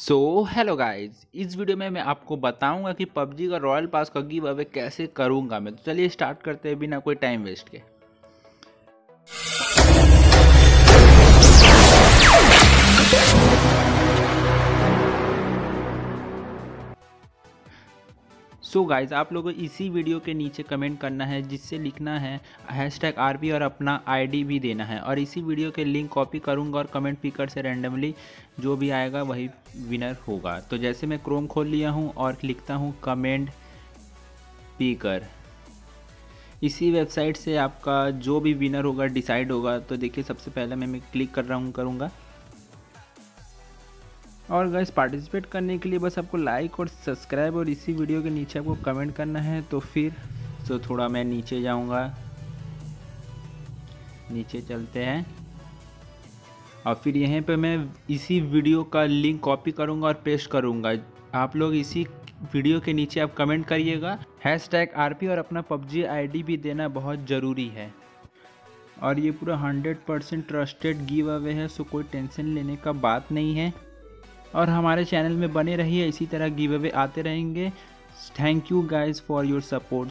सो hello guys, इस video में मैं आपको बताऊंगा कि पबजी का रॉयल पास का गिव अवे कैसे करूंगा मैं। तो चलिए स्टार्ट करते हैं बिना कोई टाइम वेस्ट के। सो गाइज, आप लोगों को इसी वीडियो के नीचे कमेंट करना है, जिससे लिखना है #RP और अपना आईडी भी देना है। और इसी वीडियो के लिंक कॉपी करूंगा और कमेंट पिकर से रैंडमली जो भी आएगा वही विनर होगा। तो जैसे मैं क्रोम खोल लिया हूं और लिखता हूं कमेंट पिकर। इसी वेबसाइट से आपका जो भी विनर होगा डिसाइड होगा। तो देखिए, सबसे पहले मैं क्लिक कर रहा हूँ करूँगा। और गाइस, पार्टिसिपेट करने के लिए बस आपको लाइक और सब्सक्राइब और इसी वीडियो के नीचे आपको कमेंट करना है। तो फिर थोड़ा मैं नीचे जाऊंगा, नीचे चलते हैं और फिर यहीं पे मैं इसी वीडियो का लिंक कॉपी करूंगा और पेस्ट करूंगा। आप लोग इसी वीडियो के नीचे आप कमेंट करिएगा #RP और अपना पबजी आईडी भी देना बहुत ज़रूरी है। और ये पूरा 100% ट्रस्टेड गिव अवे है, सो कोई टेंशन लेने का बात नहीं है। और हमारे चैनल में बने रहिए, इसी तरह गिव अवे आते रहेंगे। Thank you guys for your support.